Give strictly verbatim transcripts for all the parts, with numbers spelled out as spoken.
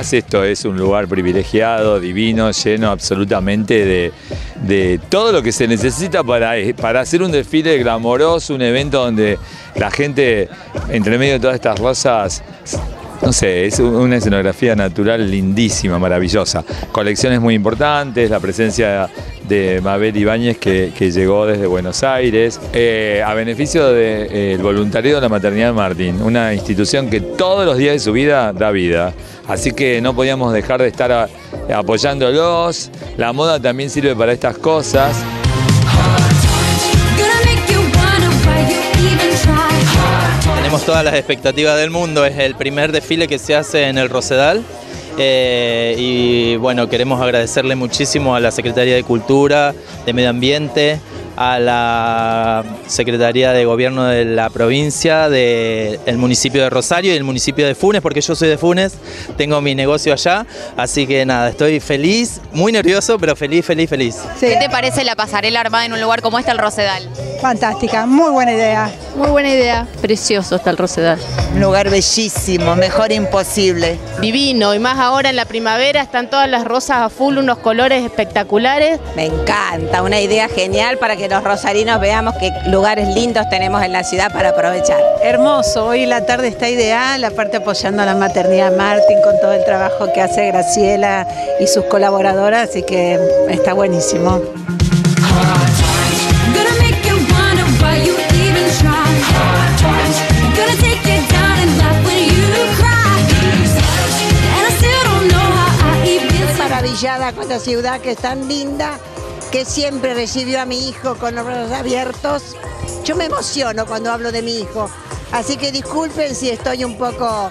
Quizás esto es un lugar privilegiado, divino, lleno absolutamente de, de todo lo que se necesita para, para hacer un desfile glamoroso, un evento donde la gente, entre medio de todas estas rosas, no sé, es una escenografía natural lindísima, maravillosa. Colecciones muy importantes, la presencia de Mabel Ibáñez que, que llegó desde Buenos Aires, eh, a beneficio del de, eh, voluntariado de la Maternidad Martín, una institución que todos los días de su vida da vida. Así que no podíamos dejar de estar a, apoyándolos. La moda también sirve para estas cosas. Tenemos todas las expectativas del mundo, es el primer desfile que se hace en el Rosedal eh, y bueno, queremos agradecerle muchísimo a la Secretaría de Cultura, de Medio Ambiente, a la Secretaría de Gobierno de la provincia, del municipio de Rosario y el municipio de Funes, porque yo soy de Funes, tengo mi negocio allá, así que nada, estoy feliz, muy nervioso, pero feliz, feliz, feliz. Sí. ¿Qué te parece la pasarela armada en un lugar como este, el Rosedal? Fantástica, muy buena idea. Muy buena idea. Precioso está el Rosedal. Un lugar bellísimo, mejor imposible. Divino, y más ahora en la primavera están todas las rosas a full, unos colores espectaculares. Me encanta, una idea genial para que los rosarinos veamos qué lugares lindos tenemos en la ciudad para aprovechar. Hermoso, hoy la tarde está ideal, aparte apoyando a la Maternidad Martín con todo el trabajo que hace Graciela y sus colaboradoras, así que está buenísimo. Maravillada con esta ciudad que es tan linda, que siempre recibió a mi hijo con los brazos abiertos. Yo me emociono cuando hablo de mi hijo, así que disculpen si estoy un poco...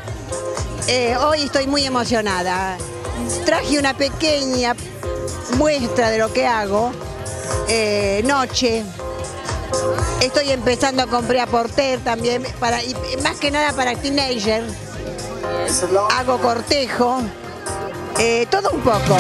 Eh, hoy estoy muy emocionada. Traje una pequeña muestra de lo que hago. Eh, noche. Estoy empezando a comprar porter también, para, y más que nada para teenager. Hago cortejo. Eh, todo un poco.